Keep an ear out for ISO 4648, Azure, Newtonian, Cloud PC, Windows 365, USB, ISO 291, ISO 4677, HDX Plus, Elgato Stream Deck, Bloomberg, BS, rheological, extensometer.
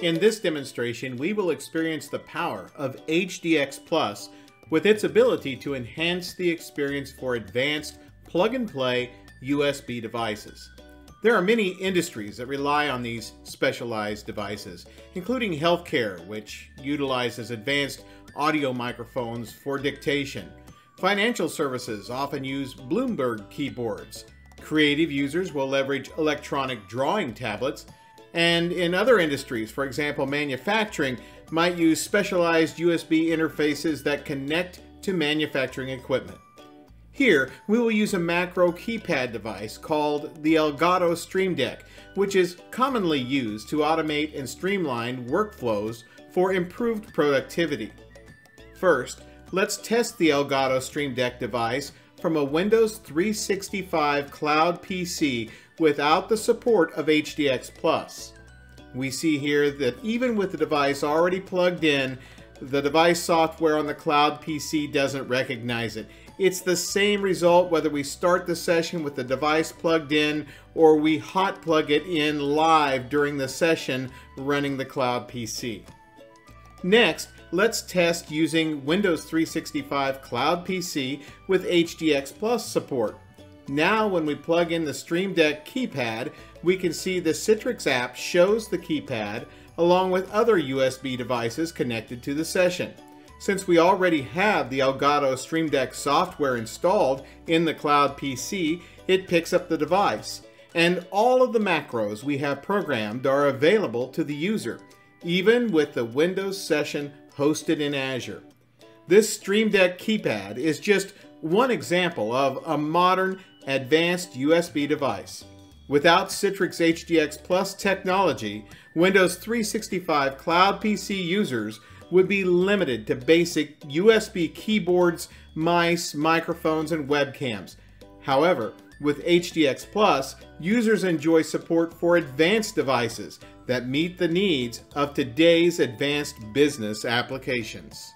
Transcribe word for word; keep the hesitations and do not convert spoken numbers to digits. In this demonstration, we will experience the power of H D X Plus with its ability to enhance the experience for advanced plug-and-play U S B devices. There are many industries that rely on these specialized devices, including healthcare, which utilizes advanced audio microphones for dictation. Financial services often use Bloomberg keyboards. Creative users will leverage electronic drawing tablets. And in other industries, for example, manufacturing might use specialized U S B interfaces that connect to manufacturing equipment. Here, we will use a macro keypad device called the Elgato Stream Deck, which is commonly used to automate and streamline workflows for improved productivity. First, let's test the Elgato Stream Deck device from a Windows three sixty-five Cloud P C without the support of H D X plus. We see here that even with the device already plugged in, the device software on the Cloud P C doesn't recognize it. It's the same result whether we start the session with the device plugged in or we hot plug it in live during the session running the Cloud P C. Next, let's test using Windows three sixty-five Cloud P C with H D X plus support. Now when we plug in the Stream Deck keypad, we can see the Citrix app shows the keypad along with other U S B devices connected to the session. Since we already have the Elgato Stream Deck software installed in the Cloud P C, it picks up the device, and all of the macros we have programmed are available to the user, even with the Windows session hosted in Azure. This Stream Deck keypad is just one example of a modern, advanced U S B device. Without Citrix H D X plus technology, Windows three sixty-five Cloud P C users would be limited to basic U S B keyboards, mice, microphones, and webcams. However, with H D X plus, users enjoy support for advanced devices that meet the needs of today's advanced business applications.